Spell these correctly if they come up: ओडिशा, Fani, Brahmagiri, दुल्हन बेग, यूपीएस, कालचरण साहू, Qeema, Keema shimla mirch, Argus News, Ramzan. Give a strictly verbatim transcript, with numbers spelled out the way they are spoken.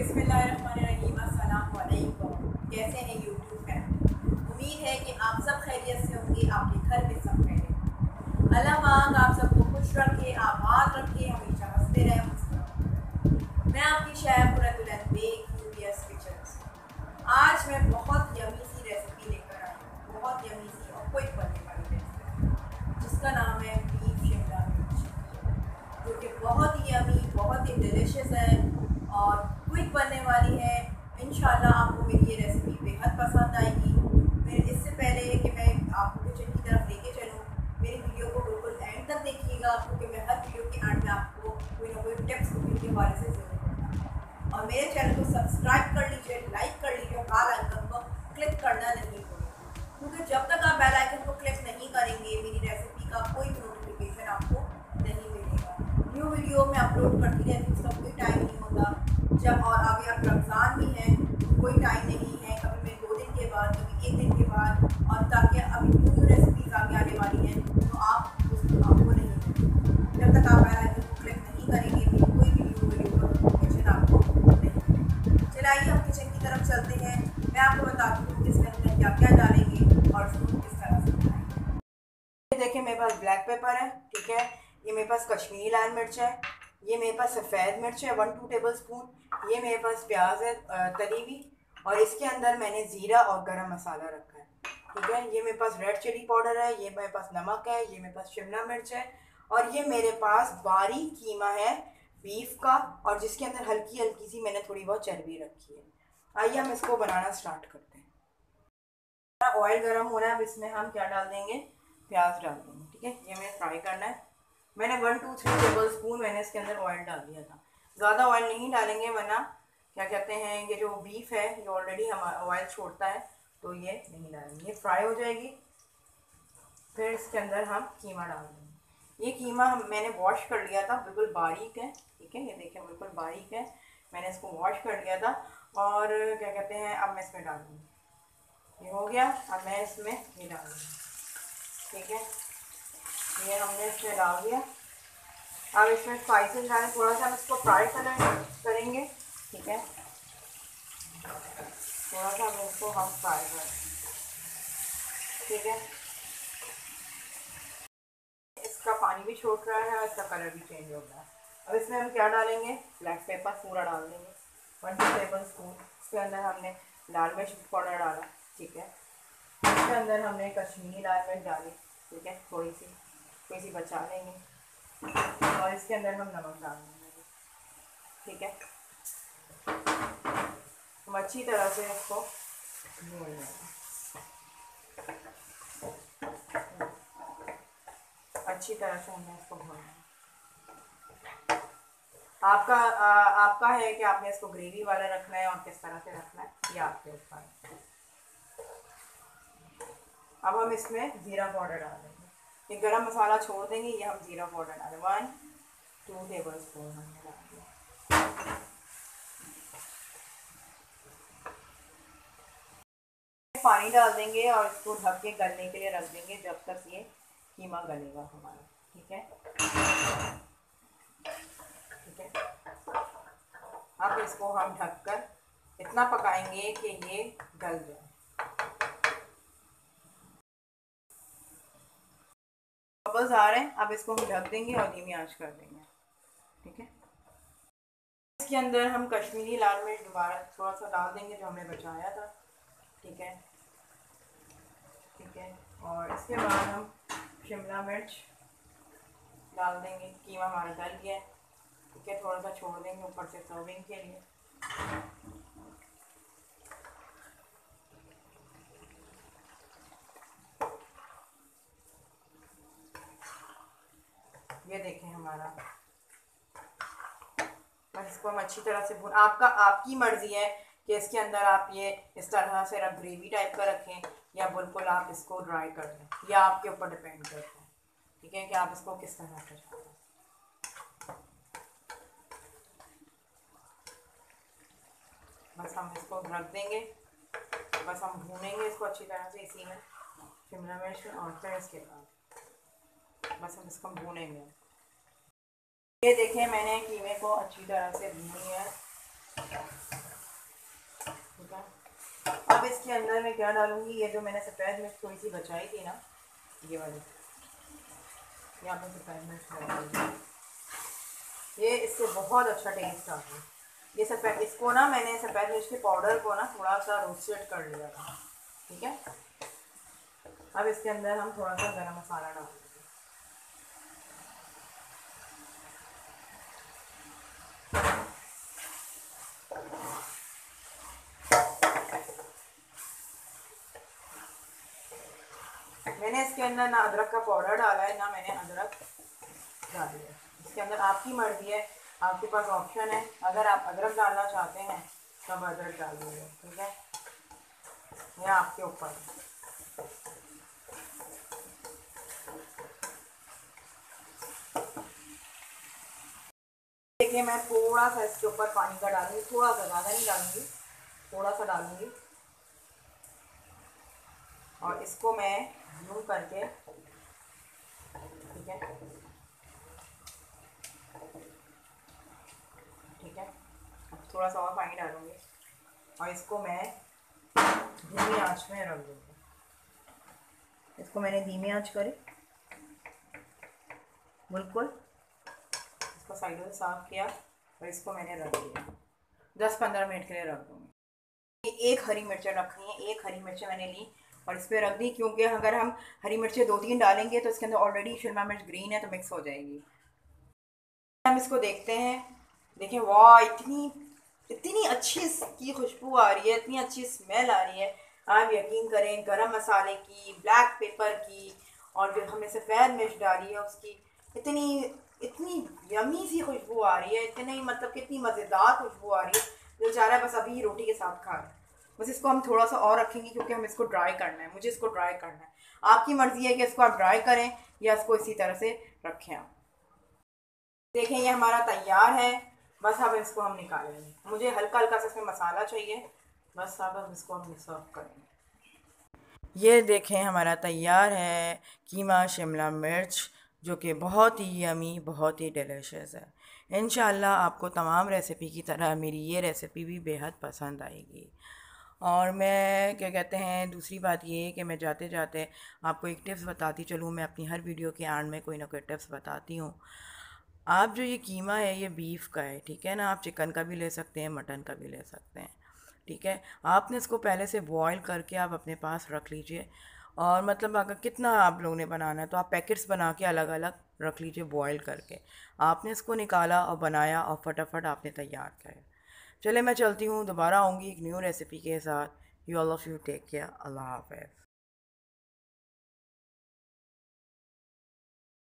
बिस्मिल्लाहिर्रहमानिर्रहीम, अस्सलामुअलैकुम। कैसे हैं यूट्यूब फैमिली? उम्मीद है कि आप सब खैरियत से होंगे, आपके घर में सब खैरियत। अल्लाह पाक आप सबको खुश रखे, आबाद रखे, हमेशा हंसते रहे, मुस्कुराते। मैं आपकी शेफ दुल्हन बेग यूपीएस किचन से आज मैं बहुत यमी सी रेसिपी लेकर आई हूँ, बहुत यमी सी और क्विक बनने वाली रेसिपी, जिसका नाम है कीमा शिमला मिर्च, जो कि बहुत ही यमी, बहुत ही डिलिशियस है और क्विक बनने वाली है। इंशाल्लाह आपको मेरी ये रेसिपी बेहद पसंद आएगी। मेरे इससे पहले कि मैं आपको किचन की तरफ लेके चलूँ, मेरी वीडियो को बिल्कुल एंड तक देखिएगा, क्योंकि मैं हर वीडियो के एंड में आपको कोई ना कोई टिप्स कुकिंग के बारे से जरूर बताऊँगा। और मेरे चैनल को सब्सक्राइब कर लीजिए, लाइक कर लीजिए, बेल आइकन को क्लिक करना नहीं भूलें, क्योंकि जब तक आप बेल आइकन को क्लिक नहीं करेंगे मेरी रेसिपी का कोई नोटिफिकेशन आपको नहीं मिलेगा। न्यू वीडियो में अपलोड करती रहती हूँ, उसका कोई टाइम नहीं होता। जब और अभी आप रमज़ान भी हैं, कोई टाइम नहीं है, कभी मैं दो दिन के बाद, कभी एक दिन के बाद, और ताकि अभी न्यू न्यू रेसिपीज आगे आने वाली हैं, तो आप उसको आपको नहीं जब तक आप बेल आइकन को क्लिक नहीं करेंगे तो कोई भी न्यू वीडियो नोटिफिकेशन आपको नहीं। चलाइए हम किचन की तरफ चलते हैं। मैं आपको बताती हूँ किस तरह क्या क्या डालेंगे और उसको किस तरह से बनाएंगे। देखिए मेरे पास ब्लैक पेपर है, ठीक है, ये मेरे पास कश्मीरी लाल मिर्च है, ये मेरे पास सफ़ेद मिर्च है वन टू टेबल स्पून, ये मेरे पास प्याज है तली हुई, और इसके अंदर मैंने ज़ीरा और गरम मसाला रखा है, ठीक है। ये मेरे पास रेड चिली पाउडर है, ये मेरे पास नमक है, ये मेरे पास शिमला मिर्च है, और ये मेरे पास बारीक कीमा है बीफ का, और जिसके अंदर हल्की हल्की सी मैंने थोड़ी बहुत चर्बी रखी है। आइए हम इसको बनाना स्टार्ट करते हैं। हमारा ऑयल गर्म हो रहा है, अब इसमें हम क्या डाल देंगे, प्याज डाल देंगे, ठीक है। ये हमें फ्राई करना है। मैंने one two three tablespoon मैंने इसके अंदर ऑयल डाल दिया था, ज़्यादा ऑयल नहीं डालेंगे, वरना क्या कहते हैं ये जो बीफ है ये ऑलरेडी हमारा ऑयल छोड़ता है, तो ये नहीं डालेंगे। ये फ्राई हो जाएगी, फिर इसके अंदर हम कीमा डाल देंगे। ये कीमा मैंने वॉश कर लिया था, बिल्कुल बारीक है, ठीक है, ये देखिए बिल्कुल बारीक है, मैंने इसको वॉश कर लिया था। और क्या कहते हैं अब मैं इसमें डाल दूँगी, ये हो गया। अब मैं इसमें ये डाल दूँगी, ठीक है, ये हमने इसमें डाल दिया। अब इसमें स्पाइसेस डालें, थोड़ा सा हम इसको फ्राई करेंगे, ठीक है, थोड़ा सा हम इसको हम फ्राई करें, ठीक है। इसका पानी भी छोड़ रहा है और इसका कलर भी चेंज हो गया। अब इसमें हम क्या डालेंगे, ब्लैक पेपर पूरा डाल देंगे वन टू टेबल स्पून। इसके अंदर हमने लाल मिर्च पाउडर डाला, ठीक है, इसके अंदर हमने कश्मीरी लाल मिर्च डाली, ठीक है, थोड़ी सी कोई सी बचा लेंगे, और इसके अंदर हम नमक डाल देंगे, ठीक है। हम अच्छी तरह से इसको भून लेंगे, अच्छी तरह से हमने इसको भूनना है। आपका आ, आपका है कि आपने इसको ग्रेवी वाला रखना है और किस तरह से रखना है, ये आपके ऊपर है। अब हम इसमें ज़ीरा पाउडर डाल देंगे, ये गरम मसाला छोड़ देंगे, ये हम ज़ीरा पाउडर डालें वन टू टेबल स्पून हमने डाल दिया। पानी डाल देंगे और इसको ढक के गलने के लिए रख देंगे, जब तक ये कीमा गलेगा हमारा, ठीक है, ठीक है। अब इसको हम ढककर इतना पकाएंगे कि ये गल जाए। बबल्स आ रहे हैं, अब इसको हम ढक देंगे और धीमी आंच कर देंगे, ठीक है। इसके अंदर हम कश्मीरी लाल मिर्च दोबारा थोड़ा सा डाल देंगे, जो हमने बचाया था, ठीक है, ठीक है। और इसके बाद हम शिमला मिर्च डाल देंगे। कीमा हमारा गल गया है, ठीक है, थोड़ा सा छोड़ देंगे ऊपर से सर्विंग के लिए। ये देखें हमारा, बस इसको हम अच्छी तरह से भून, आपका आपकी मर्ज़ी है कि इसके अंदर आप ये इस तरह से आप ग्रेवी टाइप का रखें या बिल्कुल आप इसको ड्राई कर दें, या आपके ऊपर डिपेंड करता है, ठीक है, कि आप इसको किस तरह से रखें। बस हम इसको रख देंगे, बस हम भूनेंगे इसको अच्छी तरह से इसी में शिमला मिर्च और फिर इसके बाद बस हम इसको भूनेंगे। ये देखें मैंने कीमे को अच्छी तरह से भूनी है, अब इसके अंदर मैं क्या डालूंगी, ये जो मैंने सफ़ेद मिर्च थोड़ी सी बचाई थी ना, ये वाली, यहाँ पर सफ़ेद मिर्च डालूंगी। ये इससे बहुत अच्छा टेस्ट आता है। ये सफ़ेद, इसको ना मैंने सफ़ेद मिर्च के पाउडर को ना थोड़ा सा रोस्टेड कर लिया था, ठीक है। अब इसके अंदर हम थोड़ा सा गरम मसाला डालेंगे। मैंने इसके अंदर ना अदरक का पाउडर डाला है, ना मैंने अदरक डाली है। इसके अंदर आपकी मर्जी है, आपके पास ऑप्शन है। अगर आप अदरक डालना चाहते हैं तब अदरक डाल दीजिए, ठीक है, यह आपके ऊपर है। देखिए मैं थोड़ा सा इसके ऊपर पानी का डालूंगी, थोड़ा सा, ज़्यादा नहीं डालूंगी, थोड़ा सा डालूंगी, और इसको मैं यूं करके, ठीक है ठीक है थोड़ा सा और पानी डालूंगी, और इसको मैं धीमी आंच में रख दूंगी। इसको मैंने धीमी आंच करी, बिल्कुल इसको साइडों से साफ किया, और इसको मैंने रख दिया दस पंद्रह मिनट के लिए रख दूंगी। एक हरी मिर्चें रखनी है, एक हरी मिर्चें मैंने ली और इस पर रख दी, क्योंकि अगर हम हरी मिर्चें दो तीन डालेंगे तो इसके अंदर ऑलरेडी शिमला मिर्च ग्रीन है तो मिक्स हो जाएगी। हम इसको देखते हैं, देखिए वाह इतनी इतनी अच्छी इसकी खुशबू आ रही है, इतनी अच्छी स्मेल आ रही है। आप यकीन करें, गरम मसाले की, ब्लैक पेपर की, और जो हमने सफ़ेद मिर्च डाली है उसकी इतनी इतनी यमी सी खुशबू आ रही है, इतनी मतलब कितनी मज़ेदार खुशबू आ रही है, जो चाह रहा है बस अभी रोटी के साथ खा रहा है। बस इसको हम थोड़ा सा और रखेंगे क्योंकि हम इसको ड्राई करना है, मुझे इसको ड्राई करना है। आपकी मर्ज़ी है कि इसको आप ड्राई करें या इसको इसी तरह से रखें आप। देखें ये हमारा तैयार है, बस अब इसको हम निकालेंगे। मुझे हल्का हल्का सा इसमें मसाला चाहिए, बस अब हम इसको हम सर्व करेंगे। ये देखें हमारा तैयार है कीमा शिमला मिर्च, जो कि बहुत ही यमी, बहुत ही डिलिशियस है। इंशाल्लाह आपको तमाम रेसिपी की तरह मेरी ये रेसिपी भी बेहद पसंद आएगी। और मैं क्या कहते हैं, दूसरी बात ये कि मैं जाते जाते आपको एक टिप्स बताती चलूँ। मैं अपनी हर वीडियो के एंड में कोई ना कोई टिप्स बताती हूँ। आप जो ये कीमा है ये बीफ का है, ठीक है ना, आप चिकन का भी ले सकते हैं, मटन का भी ले सकते हैं, ठीक है। आपने इसको पहले से बॉईल करके आप अपने पास रख लीजिए, और मतलब अगर कितना आप लोगों ने बनाना है तो आप पैकेट्स बना के अलग अलग रख लीजिए बॉयल करके। आपने इसको निकाला और बनाया और फटाफट आपने तैयार किया। चले मैं चलती हूँ, दोबारा आऊँगी एक न्यू रेसिपी के साथ। You all of you take care, अल्लाह हाफ़िज़।